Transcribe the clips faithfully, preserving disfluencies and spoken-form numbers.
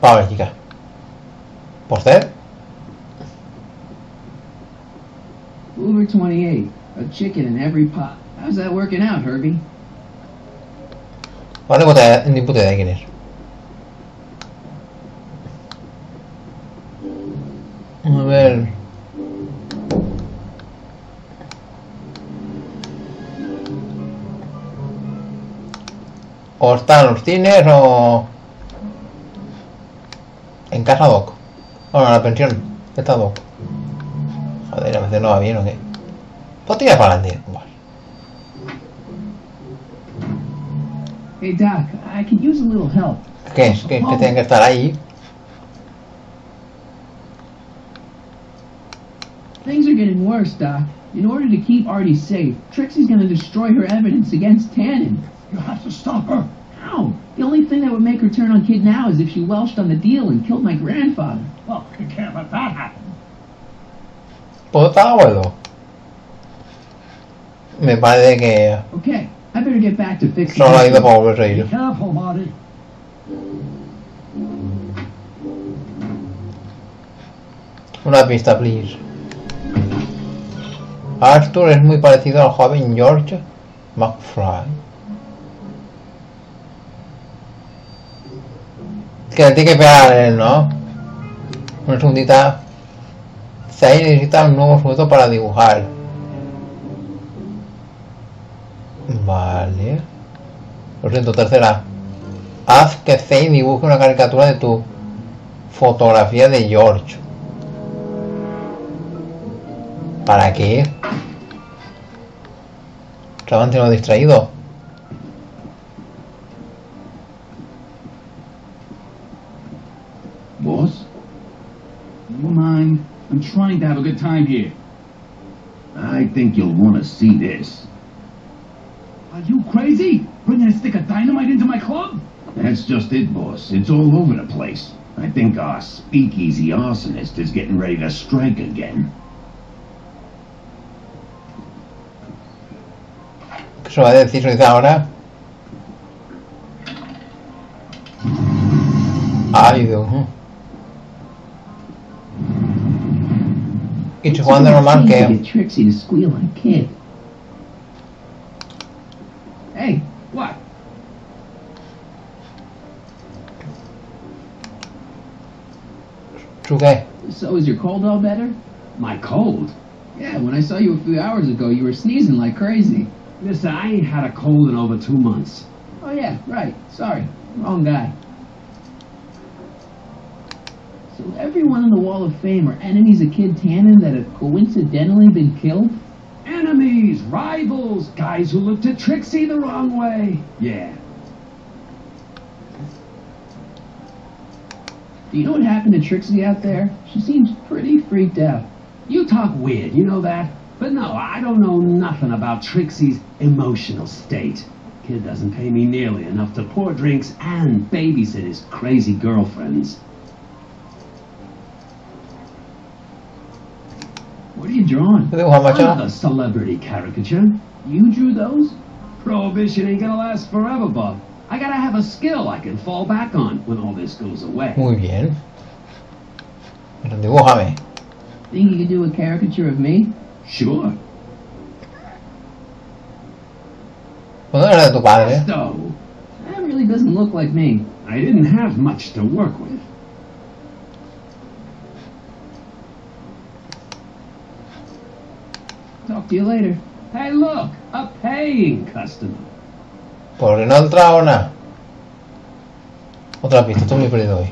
Págica. Por ser. Over twenty-eight. A chicken in every pot. How's that working out, Herbie? No tengo ni puta idea de quién es. A ver. O están los cines o... En casa Doc. Bueno, en la pensión. Está Doc. Joder, a veces no va bien o qué. Pues tira para adelante. Hey Doc, I could use a little help. ¿Qué es? ¿Qué, que tienen que estar ahí? Things are getting worse, Doc. In order to keep Artie safe, Trixie's going to destroy her evidence against Tannen. You have to stop her. How? The only thing that would make her turn on Kid now is if she welched on the deal and killed my grandfather. Well, you can't let that happen. Puedo estar acuerdo. Me parece que... Okay. I better get back to fixing it. No, I power be careful, Marty. Una pista, please. Arthur es muy parecido al joven George McFly. Que le tiene que pegar a él, ¿no? Una segundita. Zay necesita un nuevo sujeto para dibujar. Vale. Lo siento, tercera. Haz que Zay dibuje una caricatura de tu fotografía de George. ¿Para qué? Chavante no distraído. Boss? Never mind. I'm trying to have a good time here. I think you'll want to see this. Are you crazy? Bringing a stick of dynamite into my club? That's just it, boss. It's all over the place. I think our speakeasy arsonist is getting ready to strike again. ¿Qué se va a decir ahora? Ay, Dios. Y jugando normal que... Hey, what? Okay. So is your cold all better? My cold? Yeah, when I saw you a few hours ago, you were sneezing like crazy. Mister, I ain't had a cold in over two months. Oh yeah, right. Sorry. Wrong guy. So everyone in the Wall of Fame are enemies of Kid Tannen that have coincidentally been killed? Enemies, rivals, guys who looked at Trixie the wrong way. Yeah. Do you know what happened to Trixie out there? She seems pretty freaked out. You talk weird, you know that? But no, I don't know nothing about Trixie's emotional state. Kid doesn't pay me nearly enough to pour drinks and babysit his crazy girlfriends. What are you drawing? Another celebrity caricature. You drew those? Prohibition ain't gonna last forever, Bob. I gotta have a skill I can fall back on when all this goes away. Muy bien. Pero dibújame. Think you could do a caricature of me? Sure. ¿Dónde era tu padre? So, that really doesn't look like me. I didn't have much to work with. Talk to you later. Hey, look, a paying customer. Por no otra o nada. Otra pista, estoy muy perdido hoy.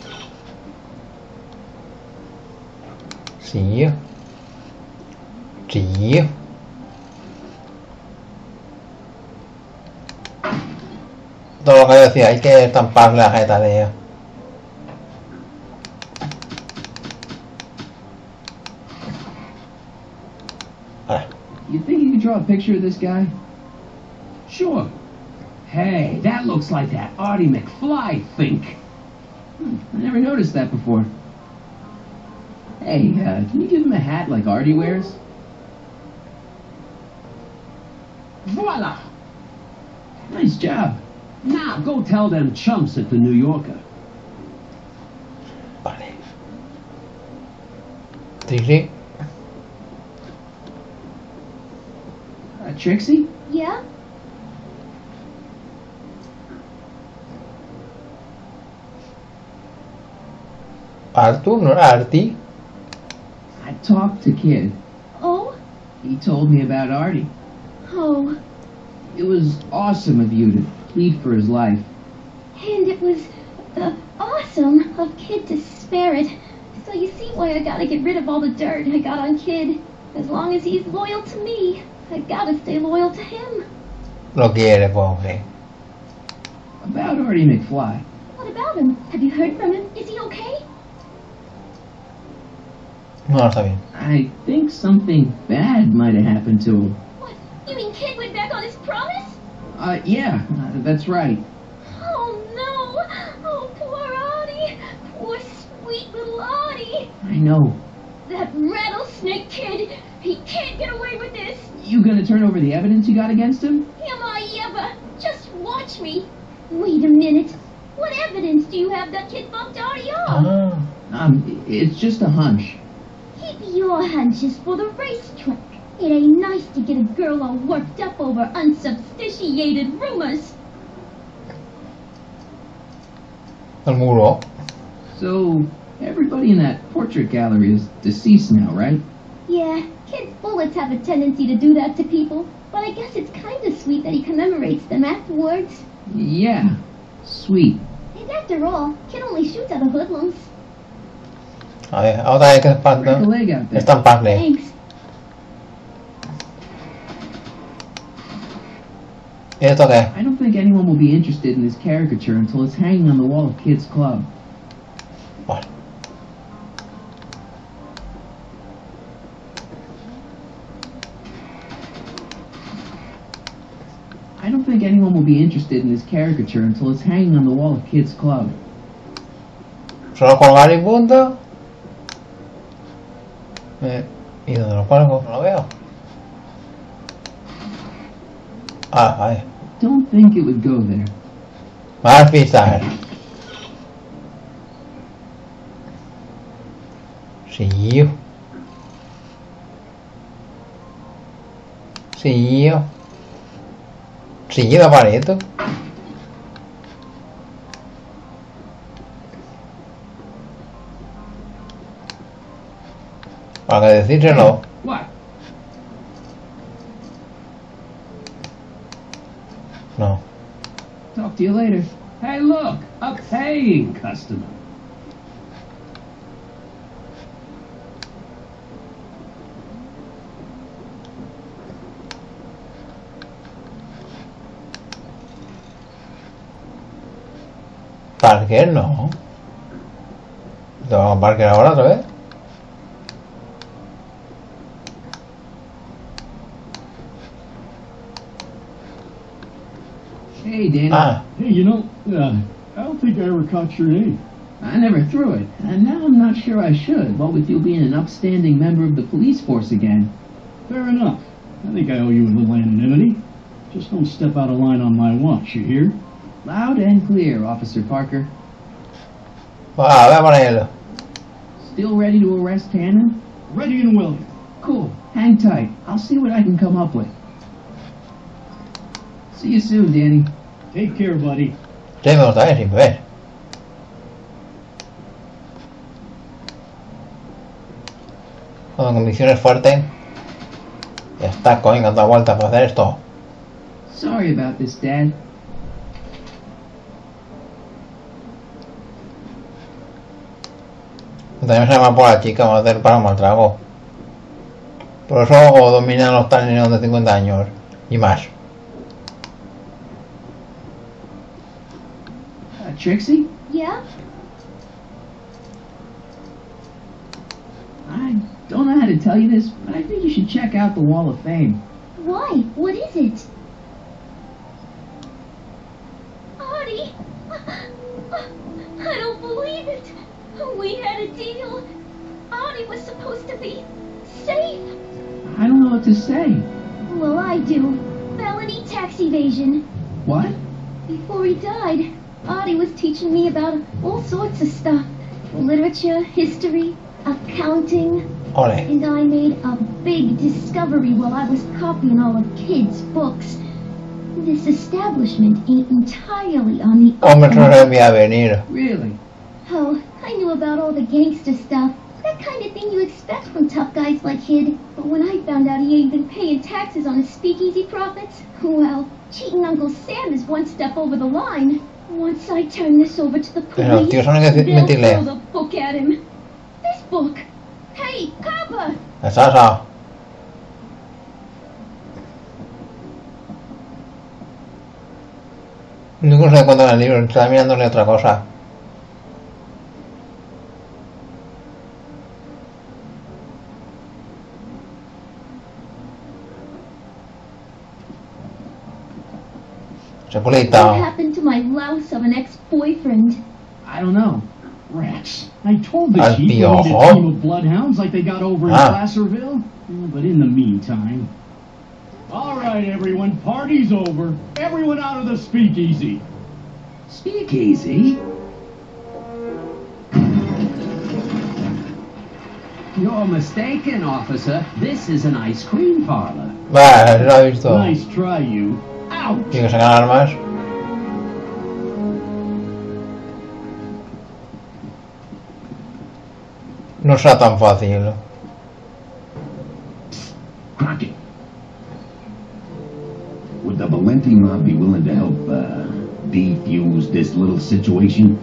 Sí. Sí. Todo lo que yo decía, hay que estamparle la jeta de ella. You think you can draw a picture of this guy? Sure. Hey, that looks like that Artie McFly think. Hmm, I never noticed that before. Hey, uh, can you give him a hat like Artie wears? Voila! Nice job. Now go tell them chumps at the New Yorker. Trixie. Uh, Trixie? Yeah? Arthur or Artie? I talked to Kid. Oh? He told me about Artie. Oh. It was awesome of you to plead for his life. And it was uh, awesome of Kid to spare it. So you see why I gotta get rid of all the dirt I got on Kid. As long as he's loyal to me, I gotta stay loyal to him. Lo quiere, pobre. About Artie McFly. What about him? Have you heard from him? Is he okay? No, está bien. I think something bad might have happened to him. What? You mean Kid went back on his promise? Uh, yeah, that's right. Oh, no. Oh, poor Artie. Poor sweet little Artie. I know. That rattlesnake Kid. He can't get away with this. You gonna turn over the evidence you got against him? Am I ever? Just watch me. Wait a minute. What evidence do you have that Kid bumped Artie off? Uh, um, it's just a hunch. Keep your hunches for the racetrack. It ain't nice to get a girl all worked up over unsubstantiated rumors. So, everybody in that portrait gallery is deceased now, right? Yeah, Kid's bullets have a tendency to do that to people, but I guess it's kind of sweet that he commemorates them afterwards. Yeah, sweet. And after all, Kid only shoots at the hoodlums. Okay, ahora hay que estamparle. Thanks. It's okay. I don't think anyone will be interested in this caricature until it's hanging on the wall of Kid's club. What? I don't think anyone will be interested in this caricature until it's hanging on the wall of Kid's club. Solo colgar y punto. Eh, ¿y dónde lo pongo? No lo veo. Ah, ahí. Don't think it would go there. Más pisar. Siguió. Siguió. Siguió la pared. Para decírselo. No. Talk to you later. Hey, look, a paying customer. Parker no. ¿Te vamos a Parker ahora otra vez? Hey, Danny. Ah. Hey, you know, uh, I don't think I ever caught your name. I never threw it, and now I'm not sure I should, what with you being an upstanding member of the police force again. Fair enough. I think I owe you a little anonymity. Just don't step out of line on my watch, you hear? Loud and clear, Officer Parker. Wow, that one. Still ready to arrest Tannen? Ready and willing. Cool. Hang tight. I'll see what I can come up with. See you soon, Danny. Take care, buddy. Debemos estar sin ver. Con convicciones fuertes. Ya está, coño, dando vueltas para hacer esto. Sorry about this, Dad. También se llama por la chica, vamos a hacer para un mal trago. Por eso o dominan los talinos de cincuenta años y más. Trixie? Yeah? I don't know how to tell you this, but I think you should check out the Wall of Fame. Why? What is it? Artie! I don't believe it! We had a deal! Artie was supposed to be safe! I don't know what to say. Well, I do. Felony tax evasion. What? Before he died, Artie was teaching me about all sorts of stuff. Literature, history. accounting. Ole. And I made a big discovery while I was copying all of kids' books. This establishment ain't entirely on the open. Really? Oh, I knew about all the gangster stuff. That kind of thing you expect from tough guys like Kid. But when I found out he ain't been paying taxes on his speakeasy profits, well, cheating Uncle Sam is one step over the line. Once I turn this over to the police, they'll throw the book at him. This book. Hey, Papa! That's all. Ninguno se encuentra en el libro, está mirándole otra cosa. What happened to my louse of an ex-boyfriend? I don't know. Rats. I told the chief we need a team of bloodhounds like they got over ah. in Placerville. But in the meantime... Alright everyone, party's over. Everyone out of the speakeasy. Speakeasy? You're mistaken, officer. This is an ice cream parlor. Bah, lo he visto. Nice try, you. Tiene que sacar armas. No será tan fácil. Crockett. Would the Valentine mob be willing to help uh, defuse this little situation?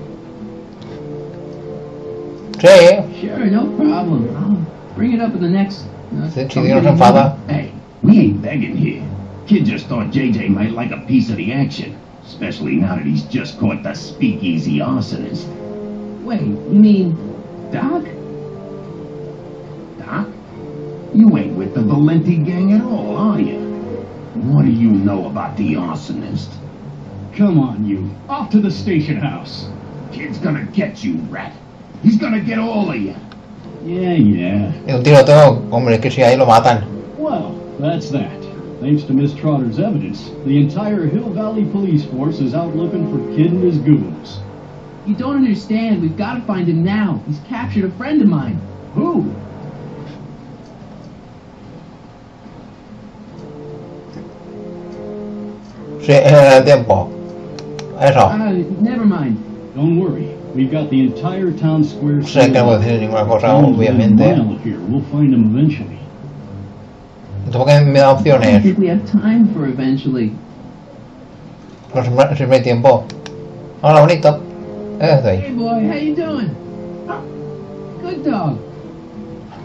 Sí. Sure, no problem. I'll bring it up in the next. Uh, sí, si Dios enfada. Hey, we ain't begging here. Kid just thought J J might like a piece of the action, especially now that he's just caught the speakeasy arsonist. Wait, you mean Doc? Doc? You ain't with the Valenti gang at all, are you? What do you know about the arsonist? Come on, you. Off to the station house. Kid's gonna get you, rat. He's gonna get all of you. Yeah, yeah. El tiroteo, hombre, que si ahí lo matan. Well, that's that. Thanks to Miss Trotter's evidence, the entire Hill Valley police force is out looking for Kid and his goons. You don't understand. We've got to find him now. He's captured a friend of mine. Who? Uh, never mind. Don't worry. We've got the entire town square. Se acabó de decir ninguna cosa, obviamente. We'll find him eventually. I think we have time for eventually. No, si me tiempo. Hola, bonito. Hey boy, how you doing? Good dog.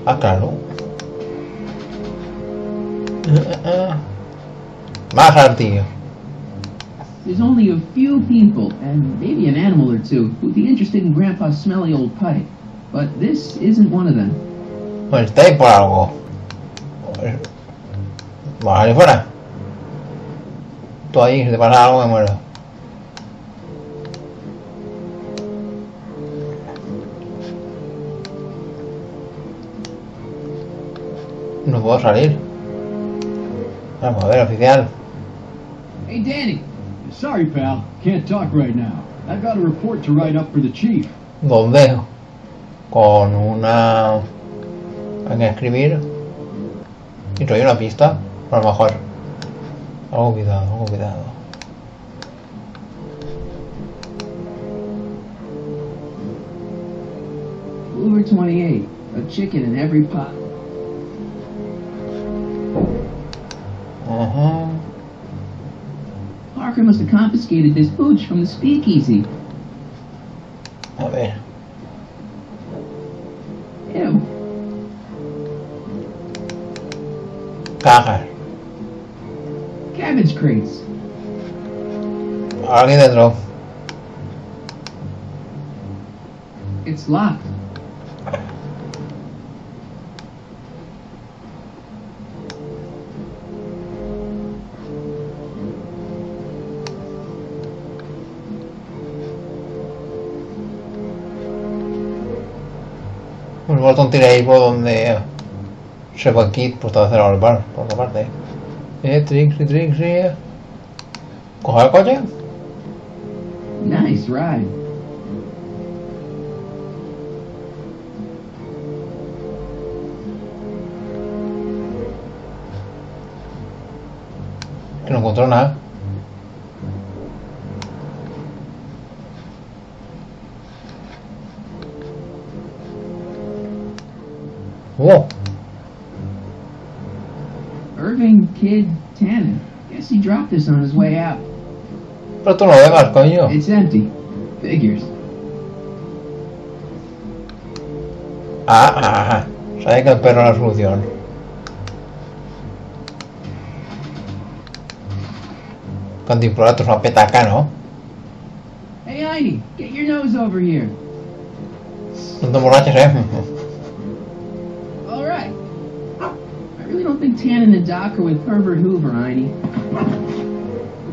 Ah, claro. Más altillo. There's only a few people, and maybe an animal or two, who'd be interested in Grandpa's smelly old pipe. But this isn't one of them. Pues está ahí por algo. Vale, fuera. Tú ahí, si te pasa algo, me muero. No puedo salir. Vamos a ver, oficial. Hey, Danny. Sorry, pal. Can't talk right now. I've got a report to write up for the chief. Bombejo. Con una... Hay que escribir. Y trae una pista. A lo mejor. Algo cuidado, algo cuidado. Over twenty-eight. A chicken in every pot. Uh-huh. Parker must have confiscated this pooch from the speakeasy. A ver. Ew. Cajas. Cabbage crates. Alguien dentro. It's locked. Un botón tira ahí por donde se va Kid, pues te va a hacer al bar, por otra parte. Eh, Trixie, Trixie. ¿Coge el coche? Nice ride. encontró nada. Whoa. Irving Kid Tannen. Guess he dropped this on his way out. Pero tú no vengas, coño. It's empty. Figures. Ah, ah, ah. Sabe que el perro es la solución. Cuando implorato es una petaca, ¿no? Hey, Heidi, get your nose over here. No te borraches, eh. All right. I really don't think Tannen and Doc are with Herbert Hoover, Heidi.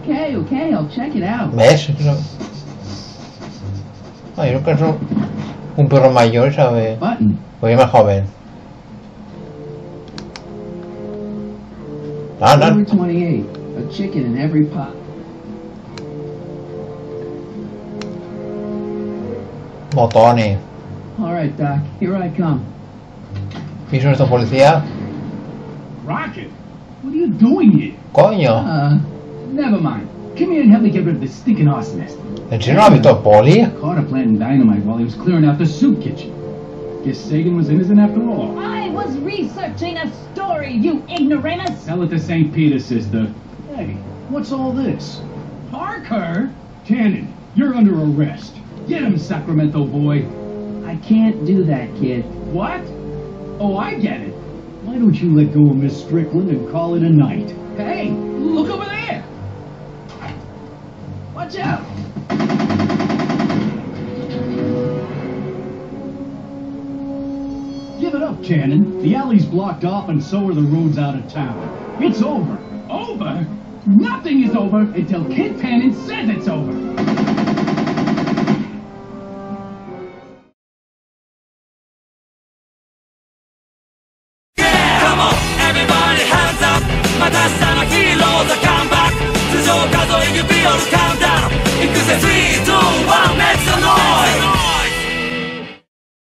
Okay, okay, I'll check it out. ¿Ves? No, yo creo que eso... Un perro mayor, ¿sabes? Voy más joven. Ah, no. twenty-eight, a chicken in every pot. Botones. All right, Doc. Here I come. ¿Y son estos policías? Rocket, what are you doing here? Coño. Uh, never mind. Come here and help me get rid of this stinking horse nest. ¿En serio no ha visto a Polly? Caught a planting dynamite while he was clearing out the soup kitchen. Guess Sagan was innocent after all. I was researching a story, you ignoramus! Sell it to Saint Peter, sister. Hey, what's all this? Parker? Tannen, you're under arrest. Get him, Sacramento boy. I can't do that, kid. What? Oh, I get it. Why don't you let go of Miss Strickland and call it a night? Hey, look over there! Watch out! Give it up, Tannen. The alley's blocked off and so are the roads out of town. It's over. Over? Nothing is over until Kid Tannen says it's over. Yeah, come on, everybody hands up. My last time I hear loads of come back. There's no gathering, you'll be on countdown. It goes at three, two,